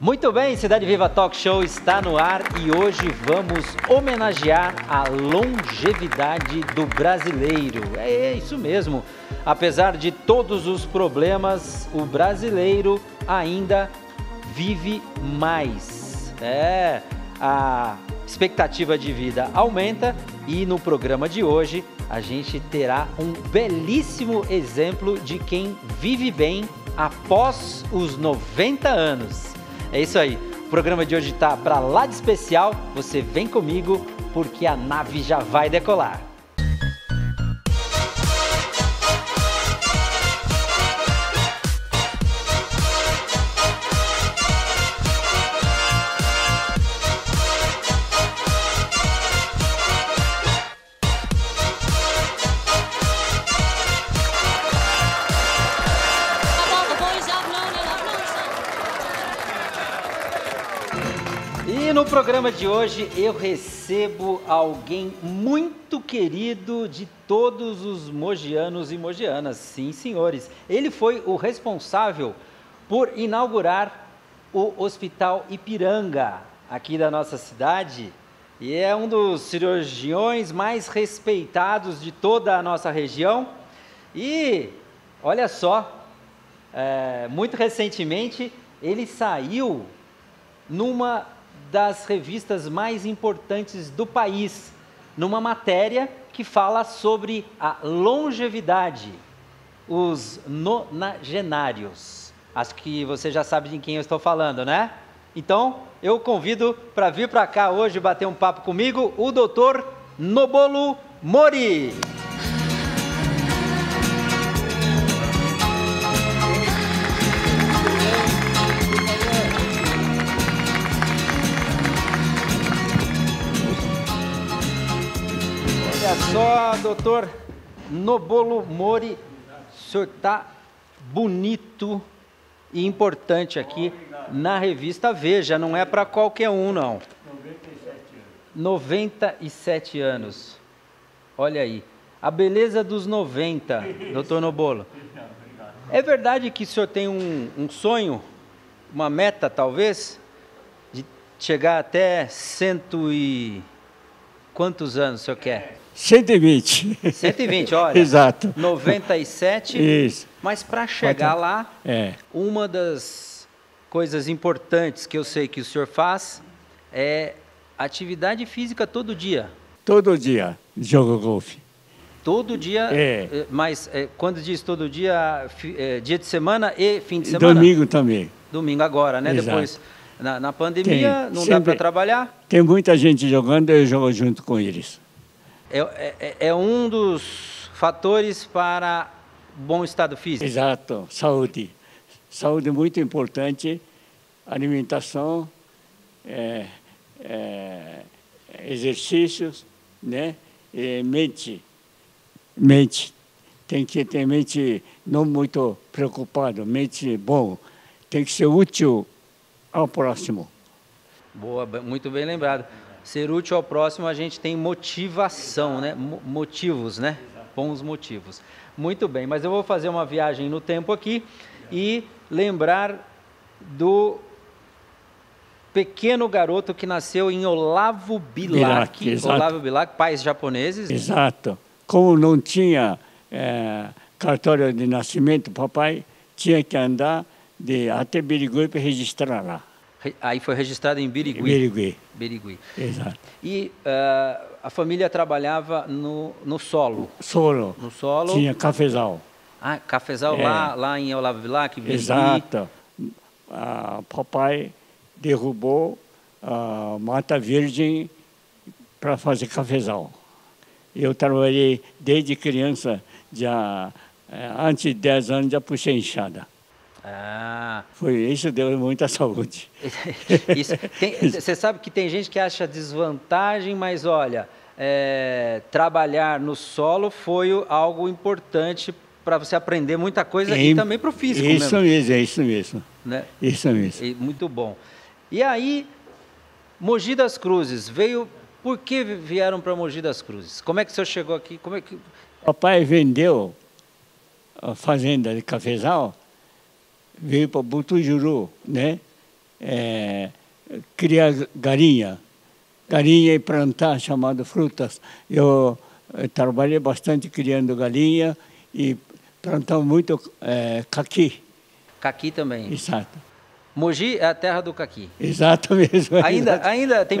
Muito bem, Cidade Viva Talk Show está no ar e hoje vamos homenagear a longevidade do brasileiro. É isso mesmo. Apesar de todos os problemas, o brasileiro ainda vive mais. A expectativa de vida aumenta e no programa de hoje a gente terá um belíssimo exemplo de quem vive bem após os 90 anos. É isso aí, o programa de hoje tá pra lá de especial, você vem comigo porque a nave já vai decolar. No programa de hoje eu recebo alguém muito querido de todos os mogianos e mogianas, sim senhores. Ele foi o responsável por inaugurar o Hospital Ipiranga aqui da nossa cidade e é um dos cirurgiões mais respeitados de toda a nossa região. E olha só, muito recentemente ele saiu numa das revistas mais importantes do país, numa matéria que fala sobre a longevidade, os nonagenários. Acho que você já sabe de quem eu estou falando, né? Então, eu convido para vir para cá hoje bater um papo comigo o Dr. Nobuo Mori. Só, doutor Nobuo Mori, o senhor está bonito e importante aqui na revista Veja, não é para qualquer um, não. 97 anos. 97 anos. Olha aí, a beleza dos 90, doutor Nobuo. É verdade que o senhor tem um sonho, uma meta talvez, de chegar até cento e... Quantos anos o senhor quer? 120. 120, olha. Exato. 97. Isso. Mas para chegar lá, uma das coisas importantes que eu sei que o senhor faz é atividade física todo dia. Todo dia, jogo golfe. Todo dia? É. Mas quando diz todo dia, dia de semana e fim de semana? Domingo também. Domingo agora, né? Exato. Depois, na pandemia, não dá para trabalhar? Tem muita gente jogando, eu jogo junto com eles. É um dos fatores para bom estado físico. Exato, saúde. Saúde muito importante, alimentação, exercícios, né? E mente. Mente. Tem que ter mente não muito preocupada, mente boa. Tem que ser útil ao próximo. Boa, muito bem lembrado. Ser útil ao próximo, a gente tem motivação, né? Motivos, né? Bons motivos. Muito bem, mas eu vou fazer uma viagem no tempo aqui e lembrar do pequeno garoto que nasceu em Olavo Bilac. Olavo Bilac, pais japoneses. Exato. Como não tinha cartório de nascimento, papai tinha que andar até Birigui para registrar lá. Aí foi registrado em Birigui. Birigui. Exato. E a família trabalhava no solo. No solo. Tinha cafezal. Ah, cafezal lá em Olavo Bilac, Birigui. Exato. Papai derrubou a Mata Virgem para fazer cafezal. Eu trabalhei desde criança, já antes de 10 anos já puxei enxada. Ah. Foi isso, deu muita saúde. Você sabe que tem gente que acha desvantagem, mas olha, trabalhar no solo foi algo importante para você aprender muita coisa e também para o físico. Isso mesmo. Isso mesmo. Né? Isso mesmo. E muito bom. E aí, Mogi das Cruzes veio. Por que vieram para Mogi das Cruzes? Como é que o senhor chegou aqui? Como é que... Papai vendeu a fazenda de cafezal. Veio para Butujuru, né? criar galinha e plantar, chamado frutas. Eu trabalhei bastante criando galinha e plantava muito caqui. Caqui também. Exato. Mogi é a terra do caqui. Exato mesmo. Ainda tem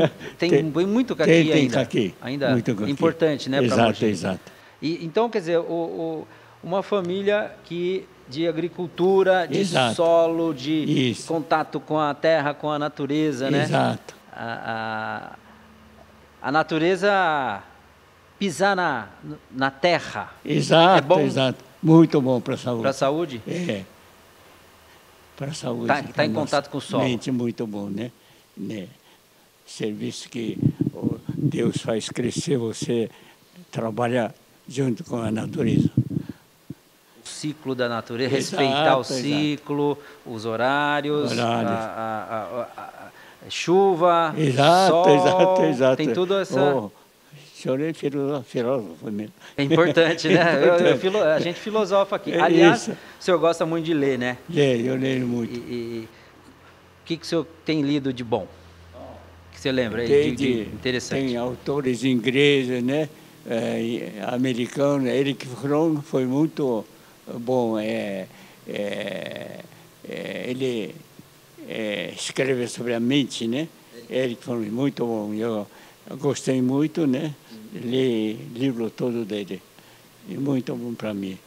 muito caqui ainda. Tem caqui. Ainda muito caqui. Importante, né? Exato, Mogi. Exato. E, então, quer dizer, uma família que... de agricultura, de Exato. Solo, de Isso. contato com a terra, com a natureza, né? Exato. A natureza pisar na terra. Exato, é bom? Exato. Muito bom para a saúde. Para a saúde? É. Para a saúde. Tá em contato com o solo. Mente muito bom, né? Serviço que Deus faz crescer, você trabalha junto com a natureza. Ciclo da natureza, exato, respeitar o ciclo, exato. Os horários. A chuva, exato, sol, exato. Tem tudo essa... O senhor é filósofo mesmo. É importante, né? A gente filosofa aqui. Aliás, o senhor gosta muito de ler, né? Eu leio muito. E o que o senhor tem lido de bom? O que você lembra aí de interessante? Tem autores ingleses, né? Americano, Eric Fromm foi muito... Bom, ele escreve sobre a mente, né? Ele foi muito bom, eu gostei muito, né? Li o livro todo dele, e muito bom para mim.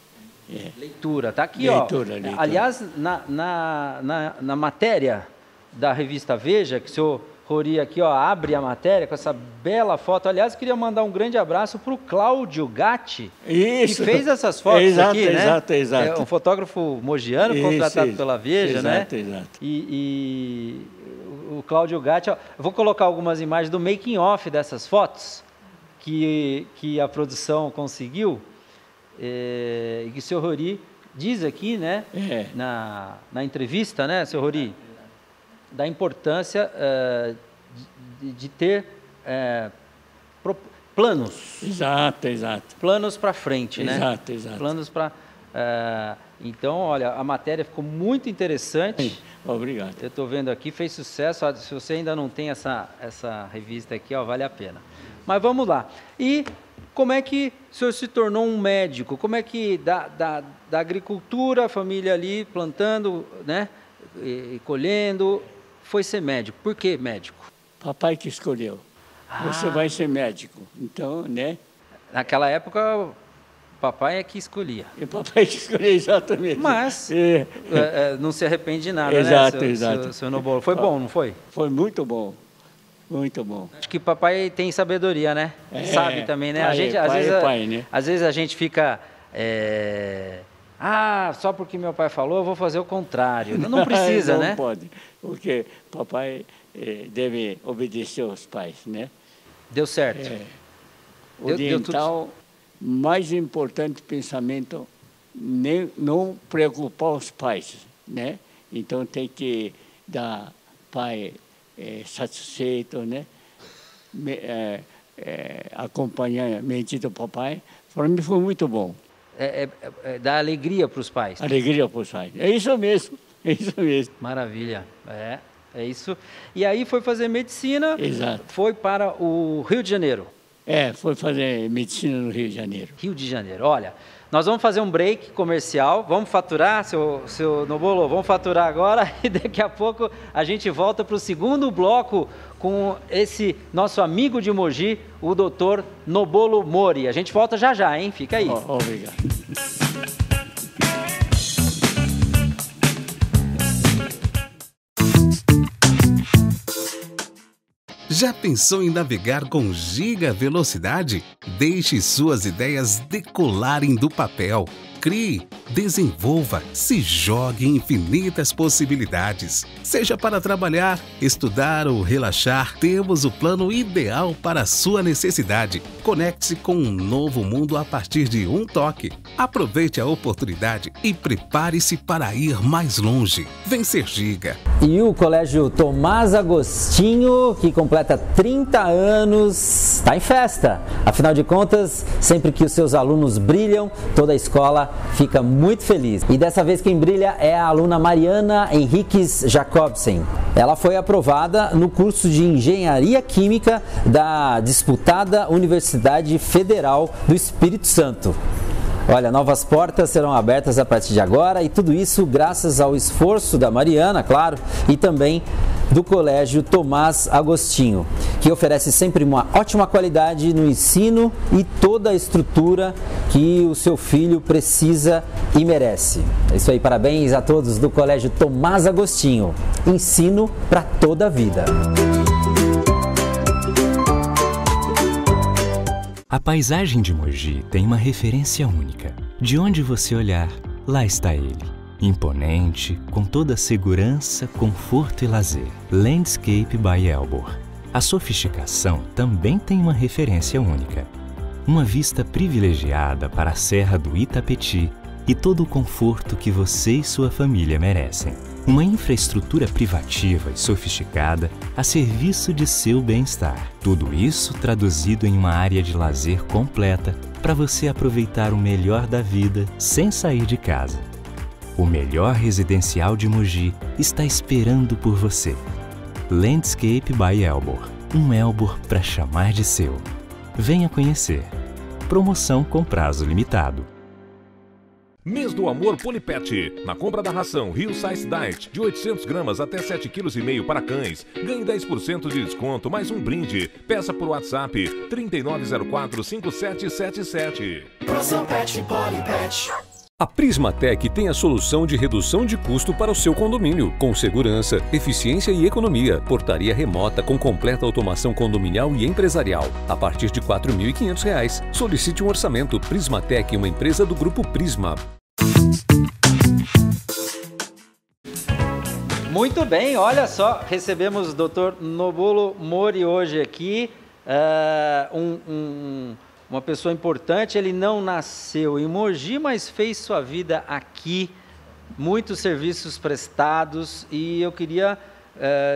É. Leitura, está aqui, leitura, ó. Leitura. Aliás, na matéria da revista Veja, que o senhor Rori aqui, ó, abre a matéria com essa bela foto. Aliás, queria mandar um grande abraço para o Cláudio Gatti, Isso. que fez essas fotos aqui, né? Exato. É um fotógrafo mogiano contratado pela Veja, né? Exato. E o Cláudio Gatti, ó, vou colocar algumas imagens do making of dessas fotos que a produção conseguiu. E que o senhor Rori diz aqui, né? É. Na entrevista, né, senhor Rori? Da importância de ter planos. Exato. Planos para frente, né? Exato. Planos para... Então, olha, a matéria ficou muito interessante. Sim. Obrigado. Eu estou vendo aqui, fez sucesso. Se você ainda não tem essa revista aqui, ó, vale a pena. Mas vamos lá. E como é que o senhor se tornou um médico? Como é que da agricultura, a família ali plantando, né? E colhendo... Foi ser médico. Por que médico? Papai que escolheu. Você vai ser médico. Então, né? Naquela época, papai é que escolhia. E papai que escolhia, exatamente. Mas não se arrepende de nada, né? Exato. Nobuo. Foi bom, não foi? Foi muito bom. Muito bom. Acho que papai tem sabedoria, né? Sabe também, né? Pai, às vezes a gente fica... só porque meu pai falou, eu vou fazer o contrário. Não precisa, né? Não pode, porque papai deve obedecer aos pais, né? Deu certo. Oriental, mais importante pensamento, não preocupar os pais, né? Então tem que dar pai satisfeito, né? Acompanhar a mente do papai, para mim foi muito bom. Dá alegria para os pais. Alegria para os pais. É isso mesmo. Maravilha. É isso. E aí foi fazer medicina. Exato. Foi para o Rio de Janeiro. Foi fazer medicina no Rio de Janeiro. Olha, nós vamos fazer um break comercial. Vamos faturar, seu Nobuo, vamos faturar agora. E daqui a pouco a gente volta para o segundo bloco com esse nosso amigo de Mogi, o Dr. Nobuo Mori. A gente volta já, hein? Fica aí. Obrigado. Já pensou em navegar com giga velocidade? Deixe suas ideias decolarem do papel. Crie, desenvolva, se jogue em infinitas possibilidades. Seja para trabalhar, estudar ou relaxar, temos o plano ideal para a sua necessidade. Conecte-se com um novo mundo a partir de um toque. Aproveite a oportunidade e prepare-se para ir mais longe. Vencer Giga. E o Colégio Tomás Agostinho, que completa 30 anos, está em festa. Afinal de contas, sempre que os seus alunos brilham, toda a escola fica muito feliz. E dessa vez quem brilha é a aluna Mariana Henriques Jacobsen. Ela foi aprovada no curso de Engenharia Química da disputada Universidade Federal do Espírito Santo. Olha, novas portas serão abertas a partir de agora, e tudo isso graças ao esforço da Mariana, claro, e também do Colégio Tomás Agostinho, que oferece sempre uma ótima qualidade no ensino e toda a estrutura que o seu filho precisa e merece. É isso aí, parabéns a todos do Colégio Tomás Agostinho. Ensino para toda a vida. A paisagem de Mogi tem uma referência única. De onde você olhar, lá está ele. Imponente, com toda a segurança, conforto e lazer. Landscape by Elbor. A sofisticação também tem uma referência única. Uma vista privilegiada para a Serra do Itapetí e todo o conforto que você e sua família merecem. Uma infraestrutura privativa e sofisticada a serviço de seu bem-estar. Tudo isso traduzido em uma área de lazer completa para você aproveitar o melhor da vida sem sair de casa. O melhor residencial de Mogi está esperando por você. Landscape by Elbor. Um Elbor para chamar de seu. Venha conhecer. Promoção com prazo limitado. Mês do Amor PoliPet. Na compra da ração Hill's Science Diet de 800 gramas até 7,5 kg para cães, ganhe 10% de desconto, mais um brinde. Peça por WhatsApp 3904-5777. Promoção Pet PoliPet. A Prismatec tem a solução de redução de custo para o seu condomínio, com segurança, eficiência e economia. Portaria remota com completa automação condominial e empresarial, a partir de R$ 4.500. Solicite um orçamento. Prismatec, uma empresa do Grupo Prisma. Muito bem, olha só, recebemos o Dr. Nobuo Mori hoje aqui, uma pessoa importante. Ele não nasceu em Mogi, mas fez sua vida aqui, muitos serviços prestados, e eu queria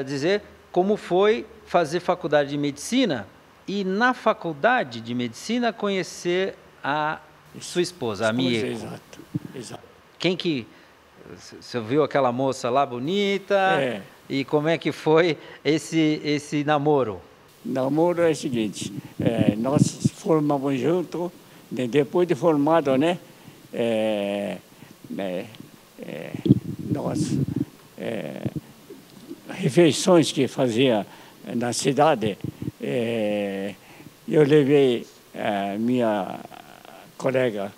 dizer como foi fazer faculdade de medicina e, na faculdade de medicina, conhecer a sua esposa, a Mieco. Exato, exato. Quem que... Você viu aquela moça lá bonita? É. E como é que foi esse namoro? Namoro é o seguinte, nós formamos junto, depois de formado, né? Nós, refeições que fazia na cidade, eu levei minha colega,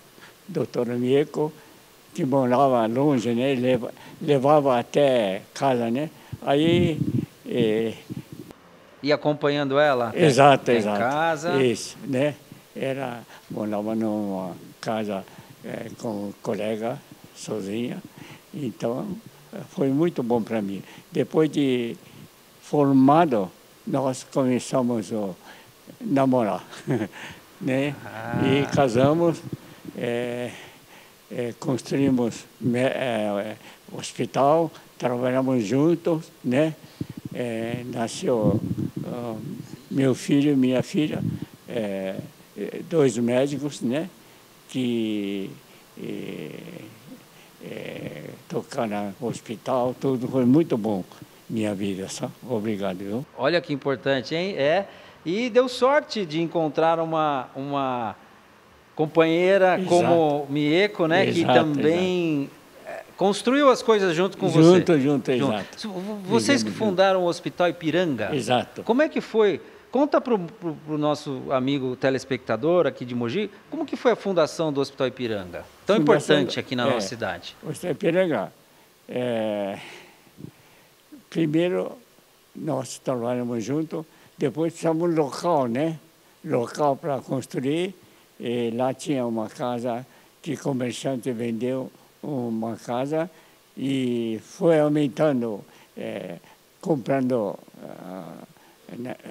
doutora Mieco, que morava longe, né? Levava até casa, né? Aí... E acompanhando ela até, exato. Casa. Isso, né? Ela morava numa casa com um colega, sozinha. Então, foi muito bom para mim. Depois de formado, nós começamos a namorar, né? Ah. E casamos, construímos hospital, trabalhamos juntos, né? Nasceu meu filho e minha filha, dois médicos, né, que tocaram no hospital, tudo foi muito bom, minha vida, só. Obrigado, viu? Olha que importante, hein? E deu sorte de encontrar uma companheira, exato, como Mieco, né, exato, que também... Exato. Construiu as coisas junto com você? Junto, exato. Vocês que fundaram o Hospital Ipiranga? Exato. Como é que foi? Conta para o nosso amigo telespectador aqui de Mogi, como que foi a fundação do Hospital Ipiranga? Tão importante aqui na nossa cidade. O Hospital Ipiranga, primeiro nós trabalhamos junto, depois precisamos de um local, né? Local para construir, e lá tinha uma casa que o comerciante vendeu, uma casa, e foi aumentando, comprando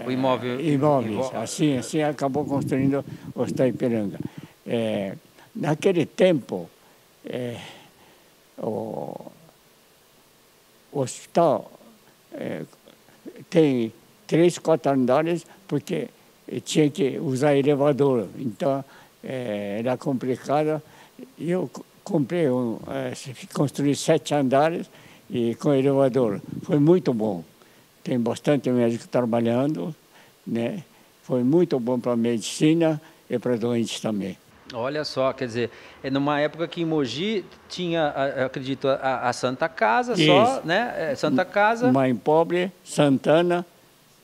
o imóveis. Assim acabou construindo o Hospital Ipiranga. Naquele tempo, o hospital tem 3, 4 andares, porque tinha que usar elevador. Então, era complicado. Eu comprei, construí 7 andares e com elevador. Foi muito bom. Tem bastante médico trabalhando, né? Foi muito bom para a medicina e para doentes também. Olha só, quer dizer, numa época que em Mogi tinha, eu acredito, a Santa Casa só, né? Santa Casa. Mãe Pobre, Santana,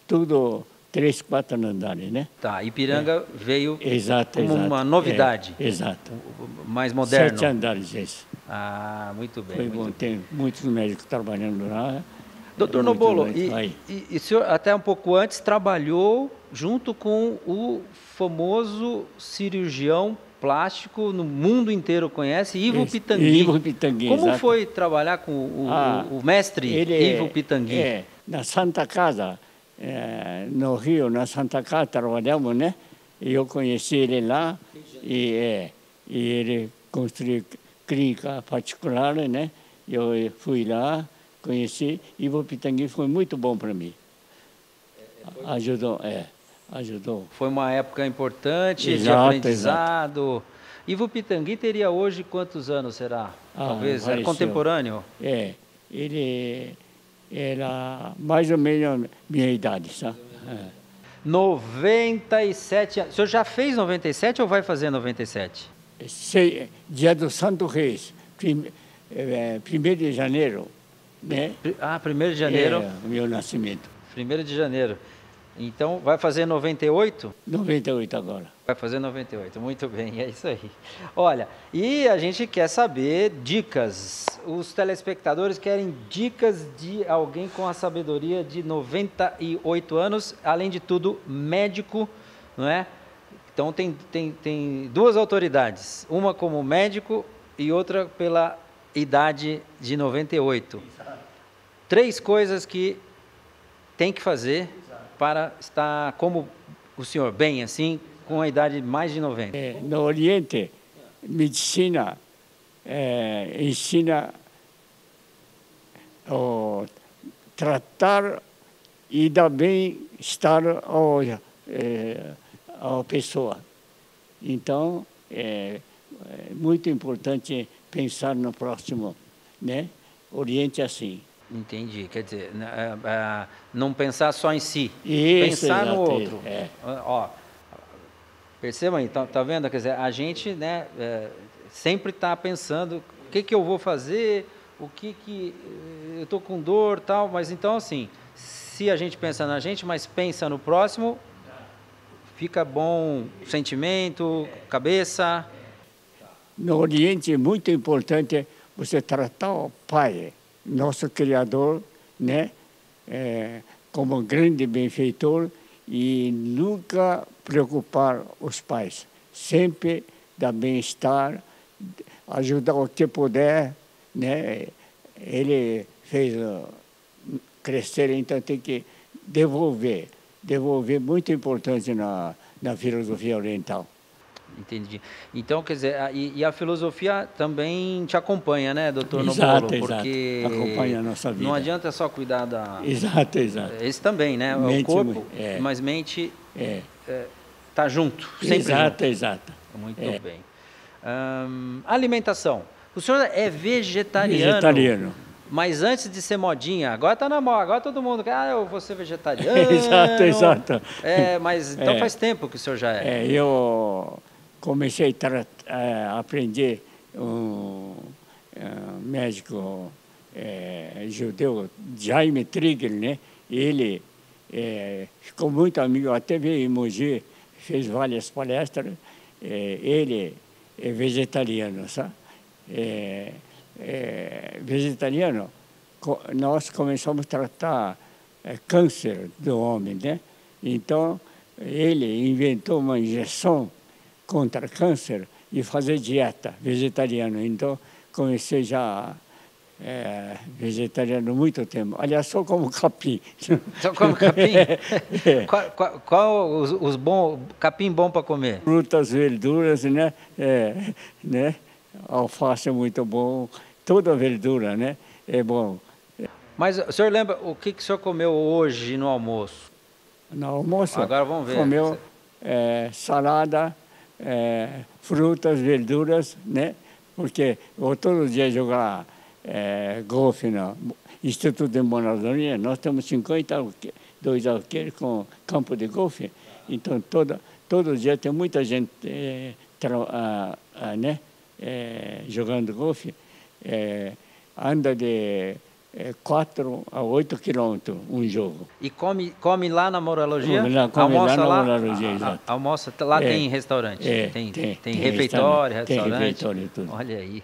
tudo 3, 4 andares, né? Tá, Ipiranga veio como uma novidade. Exato. Mais moderno. 7 andares, isso. Ah, muito bem. Foi muito bom. Tem muitos médicos trabalhando lá. Doutor Nobuo, e o senhor até um pouco antes trabalhou junto com o famoso cirurgião plástico, no mundo inteiro conhece, Ivo Pitanguy. Ivo Pitanguy, como exato. Foi trabalhar com o mestre Ivo Pitanguy? Na Santa Casa, no Rio, na Santa Casa trabalhamos, né? Eu conheci ele lá e ele construiu clínica particular, né? Eu fui lá, conheci, Ivo Pitanguy foi muito bom para mim. Ajudou, ajudou. Foi uma época importante, exato, de aprendizado. Exato. Ivo Pitanguy teria hoje quantos anos, será? Talvez, era contemporâneo? Ele era mais ou menos minha idade, sabe? 97 anos. O senhor já fez 97 ou vai fazer 97? Dia do Santo Reis, 1º de janeiro, né? Ah, 1º de janeiro. Meu nascimento. 1º de janeiro. Então, vai fazer 98? 98 agora. Vai fazer 98, muito bem, é isso aí. Olha, e a gente quer saber dicas. Os telespectadores querem dicas de alguém com a sabedoria de 98 anos, além de tudo, médico, não é? Então, tem duas autoridades, uma como médico e outra pela idade de 98. 3 coisas que tem que fazer para estar, como o senhor, bem assim, com a idade de mais de 90. No Oriente, medicina ensina a tratar e dar bem-estar à pessoa. Então, é muito importante pensar no próximo, né? Oriente assim. Entendi, quer dizer, não pensar só em si, isso, pensar no outro. Ó, perceba aí, tá vendo? Quer dizer, a gente, né, sempre está pensando o que que eu vou fazer, o que que eu tô com dor, tal. Mas então assim, se a gente pensa na gente, mas pensa no próximo, fica bom sentimento, cabeça. No Oriente é muito importante você tratar o pai, nosso Criador, né, como grande benfeitor, e nunca preocupar os pais. Sempre dar bem-estar, ajudar o que puder, né. Ele fez crescer, então tem que devolver. Devolver é muito importante na filosofia oriental. Entendi. Então, quer dizer, e a filosofia também te acompanha, né, doutor Nobuo? Porque exato. Acompanha a nossa vida. Não adianta só cuidar da... Exato, exato. Esse também, né? Mente, o corpo, mas mente está junto, sempre junto. Exato. Muito bem. Alimentação. O senhor é vegetariano. Vegetariano. Mas antes de ser modinha, agora está na moda, agora todo mundo quer, eu vou ser vegetariano. Exato, exato. Mas então faz tempo que o senhor já é. Eu... comecei a aprender um médico judeu, Jaime Triegel, né? Ele ficou muito amigo, até veio em Mogi, fez várias palestras. Ele é vegetariano, sabe? Vegetariano, nós começamos a tratar câncer do homem, né? Então, ele inventou uma injeção contra câncer e fazer dieta vegetariana. Então, comecei já vegetariano há muito tempo. Aliás, só como capim. Só como capim? Qual os bons, capim bom para comer? Frutas, verduras, né? Alface é muito bom. Toda verdura, né? É bom. Mas o senhor lembra o que, que o senhor comeu hoje no almoço? No almoço? Agora vamos ver. Comeu salada, frutas, verduras, né? Porque vou todo dia jogar golfe no Instituto de Monadonia. Nós temos 52 alqueires com campo de golfe. Então, todo dia tem muita gente jogando golfe. Anda de 4 a 8 quilômetros um jogo. E come lá na Moralogia? Almoça lá na Moralogia, exato. Almoça, lá tem restaurante? Tem refeitório, restaurante. Tudo. Olha aí.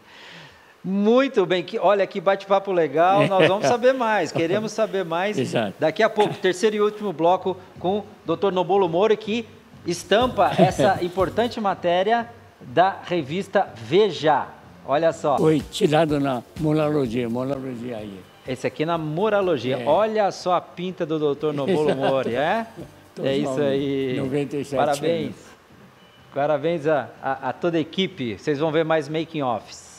Muito bem, olha que bate-papo legal, nós vamos saber mais, queremos saber mais. Exato. Daqui a pouco, terceiro e último bloco com o Dr. Nobuo Mori, que estampa essa importante matéria da revista Veja. Olha só. Foi tirado na Moralogia aí. Esse aqui na Moralogia. Olha só a pinta do Dr. Nobuo Mori, É isso aí. 97 parabéns. Anos. Parabéns a toda a equipe. Vocês vão ver mais making offs.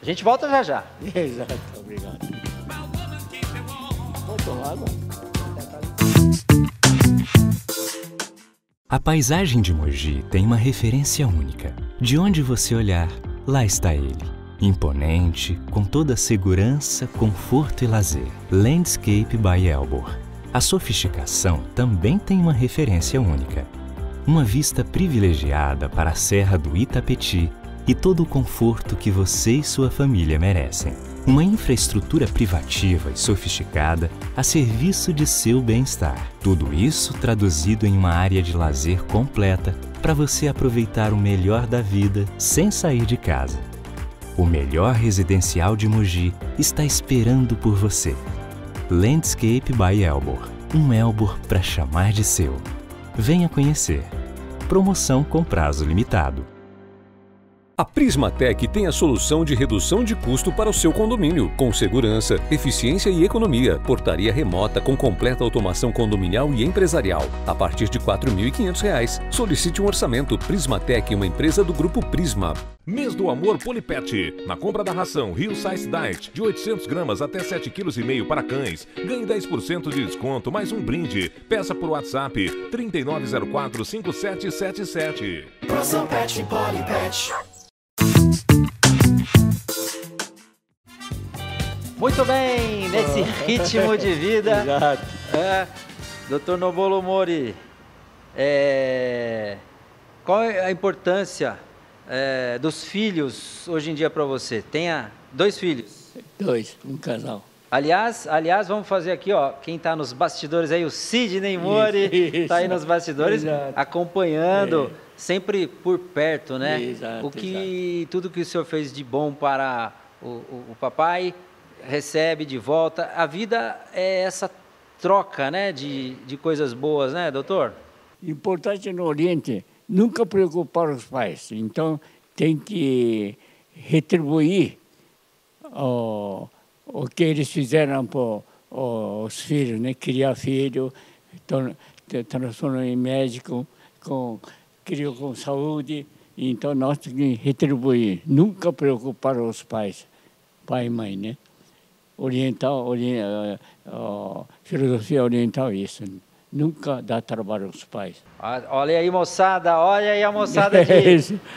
A gente volta já já. Exato, obrigado. A paisagem de Mogi tem uma referência única. De onde você olhar, lá está ele. Imponente, com toda a segurança, conforto e lazer. Landscape by Elbor. A sofisticação também tem uma referência única. Uma vista privilegiada para a Serra do Itapetí e todo o conforto que você e sua família merecem. Uma infraestrutura privativa e sofisticada a serviço de seu bem-estar. Tudo isso traduzido em uma área de lazer completa para você aproveitar o melhor da vida sem sair de casa. O melhor residencial de Mogi está esperando por você. Landscape by Elbor. Um Elbor para chamar de seu. Venha conhecer. Promoção com prazo limitado. A Prismatec tem a solução de redução de custo para o seu condomínio, com segurança, eficiência e economia. Portaria remota com completa automação condominial e empresarial, a partir de R$ 4.500. Solicite um orçamento. Prismatec, uma empresa do Grupo Prisma. Mês do Amor PoliPet. Na compra da ração Hill's Science Diet de 800 gramas até 7,5 kg para cães, ganhe 10% de desconto, mais um brinde. Peça por WhatsApp 3904-5777. Ração Pet e PoliPet. Muito bem, nesse ritmo de vida. Exato. Dr. Nobuo Mori, qual é a importância dos filhos hoje em dia para você? Tenha 2 filhos? 2, um casal. Aliás, vamos fazer aqui, ó, quem está nos bastidores aí, o Sidney Mori, está aí nos bastidores, exato, acompanhando, sempre por perto, né? Exato, tudo que o senhor fez de bom para o papai, recebe de volta. A vida é essa troca, né, de coisas boas, né, doutor? Importante no Oriente, nunca preocupar os pais. Então, tem que retribuir o que eles fizeram para os filhos, né? Criar filho, transformou em médico, criou com saúde. Então, nós temos que retribuir, nunca preocupar os pais, pai e mãe, né? Filosofia oriental, isso. Nunca dá trabalho aos pais. Olha aí, moçada. Olha aí a moçada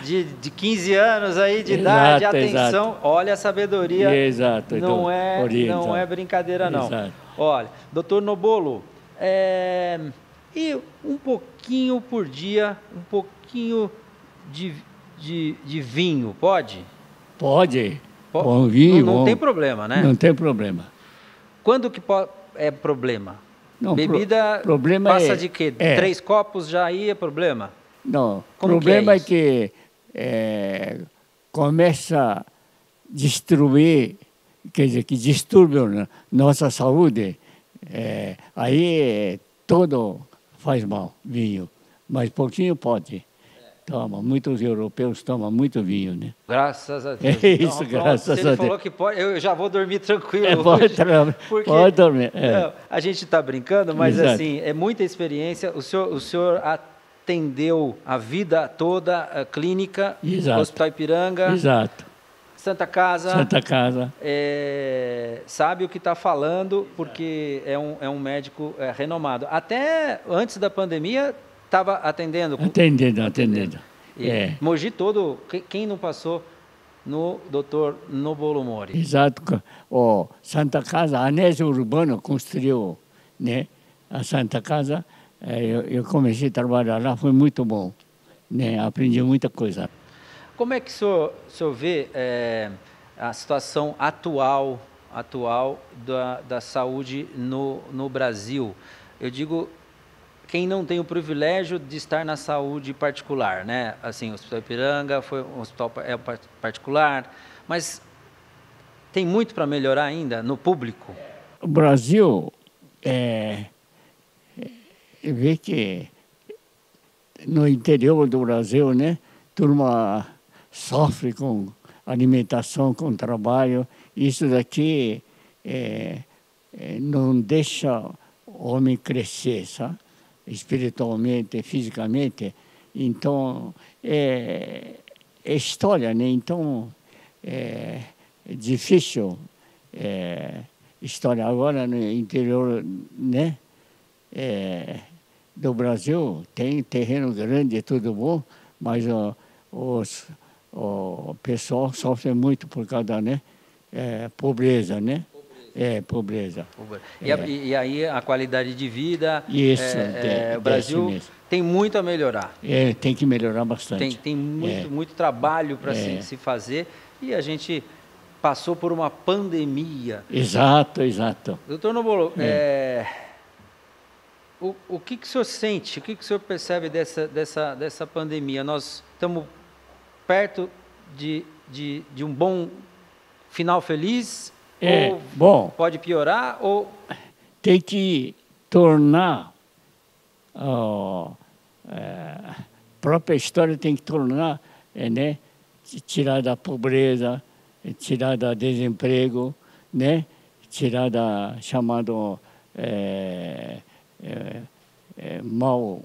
de 15 anos aí de idade. Atenção. Exato. Olha a sabedoria. Exato. Não é brincadeira, não. Exato. Olha, doutor Nobuo, e um pouquinho por dia, um pouquinho de vinho, pode? Pode. Bom vinho. Não tem problema, né? Não tem problema. Quando que é problema? Não, bebida problema passa de quê? 3 copos já aí é problema? Não, o problema é que começa a destruir, quer dizer, que disturbe nossa saúde, aí todo faz mal, vinho. Mas pouquinho pode. Toma, muitos europeus tomam muito vinho, né? Graças a Deus. É isso, então, graças a Deus. Ele falou que pode, eu já vou dormir tranquilo hoje. Pode dormir. Não, a gente está brincando, mas exato, assim, é muita experiência. O senhor atendeu a vida toda, a clínica, exato, Hospital Ipiranga. Exato. Santa Casa. Sabe o que está falando, porque é um médico renomado. Até antes da pandemia, estava atendendo. Atendendo. Mogi todo, quem não passou no Dr. Nobuo Mori? Exato. O Santa Casa, a Anésio Urbano construiu, né? A Santa Casa, eu comecei a trabalhar lá, foi muito bom, né? Aprendi muita coisa. Como é que o senhor vê a situação atual da saúde no Brasil? Eu digo, quem não tem o privilégio de estar na saúde particular, né? Assim, o Hospital Ipiranga foi um hospital particular, mas tem muito para melhorar ainda no público? O Brasil... vê que no interior do Brasil, né, turma sofre com alimentação, com trabalho. Isso daqui não deixa o homem crescer, sabe? Espiritualmente, fisicamente. Então, é história, né? Então, é difícil... história agora no interior, né, do Brasil, tem terreno grande, tudo bom, mas o pessoal sofre muito por causa da, né, pobreza, né? Pobreza. E aí a qualidade de vida, isso, o Brasil tem muito a melhorar. Tem que melhorar bastante. Tem muito trabalho para se fazer, e a gente... passou por uma pandemia. Exato. Doutor Nobuo, o que o senhor sente, o que o senhor percebe dessa pandemia? Nós estamos perto de um bom final feliz? Ou bom, pode piorar? Ou... Tem que tornar... a própria história tem que tornar, né, tirar da pobreza, tirar da desemprego, né? Tirar da chamado mal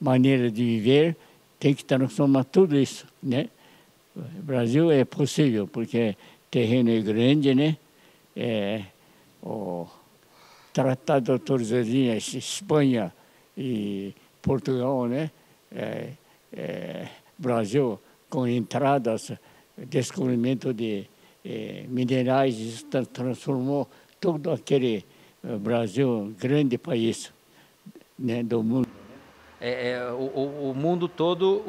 maneira de viver, tem que transformar tudo isso, né? O Brasil é possível porque terreno é grande, né? O Tratado de Tordesilhas, Espanha e Portugal, né? Brasil com entradas, descobrimento de minerais, isso transformou todo aquele Brasil grande país, né, do mundo. O mundo todo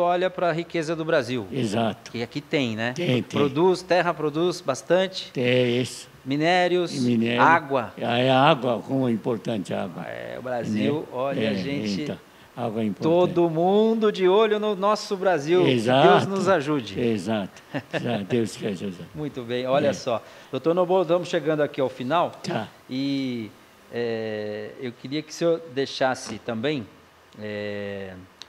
olha para a riqueza do Brasil. Exato. E aqui tem, né? Tem. Terra produz bastante. Tem isso. Minérios, água. Água, como é importante a água. O Brasil, olha, a gente... Então. Todo mundo de olho no nosso Brasil. Exato. Deus nos ajude. Exato. Deus que ajude. Muito bem, olha só. Doutor Nobuo, estamos chegando aqui ao final. Tá. E eu queria que o senhor deixasse também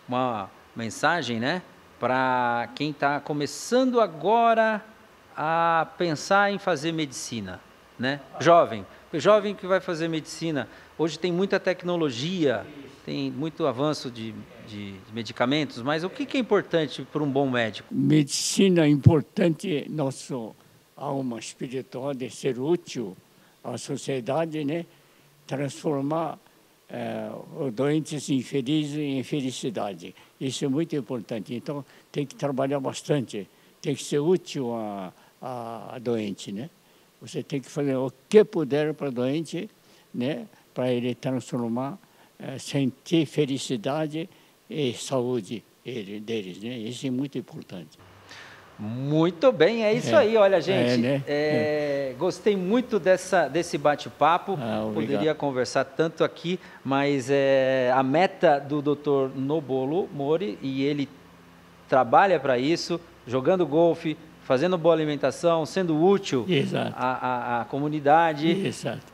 uma mensagem, né, para quem está começando agora a pensar em fazer medicina, né? Jovem que vai fazer medicina. Hoje tem muita tecnologia. Tem muito avanço de medicamentos, mas o que é importante para um bom médico? Medicina é importante, nossa alma espiritual, de ser útil à sociedade, né? Transformar os doentes infelizes em felicidade. Isso é muito importante. Então, tem que trabalhar bastante, tem que ser útil a doente, né? Você tem que fazer o que puder para o doente, né? Para ele transformar, sentir felicidade e saúde deles, né? Isso é muito importante. Muito bem, é isso aí, olha, gente. Né? Gostei muito desse bate-papo. Poderia conversar tanto aqui, mas a meta do Dr. Nobuo Mori, e ele trabalha para isso, jogando golfe, fazendo boa alimentação, sendo útil à comunidade,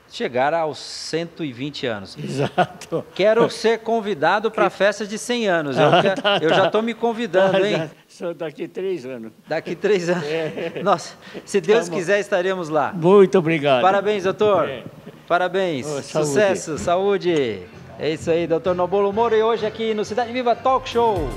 chegar aos 120 anos. Exato. Quero ser convidado para a festa de 100 anos. Eu já estou me convidando, hein? Só daqui 3 anos. Daqui 3 anos. Nossa, se Deus quiser, estaremos lá. Muito obrigado. Parabéns, doutor. Parabéns. Saúde. Sucesso, saúde. É isso aí, doutor Nobuo Mori, hoje aqui no Cidade Viva Talk Show.